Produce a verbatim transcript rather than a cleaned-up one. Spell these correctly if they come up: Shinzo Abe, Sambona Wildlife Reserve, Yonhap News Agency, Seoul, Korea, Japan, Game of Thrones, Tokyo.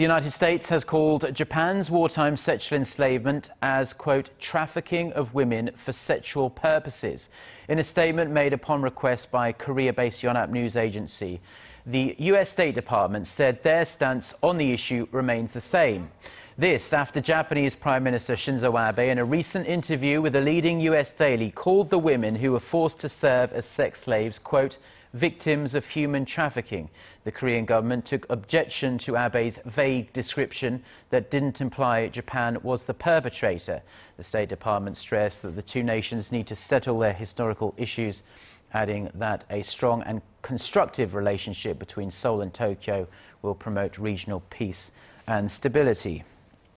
The United States has called Japan's wartime sexual enslavement as, quote, trafficking of women for sexual purposes. In a statement made upon request by Korea-based Yonhap News Agency, the U S State Department said their stance on the issue remains the same. This after Japanese Prime Minister Shinzo Abe, in a recent interview with a leading U S daily, called the women who were forced to serve as sex slaves, quote, victims of human trafficking. The Korean government took objection to Abe's vague description that didn't imply Japan was the perpetrator. The State Department stressed that the two nations need to settle their historical issues, adding that a strong and constructive relationship between Seoul and Tokyo will promote regional peace and stability.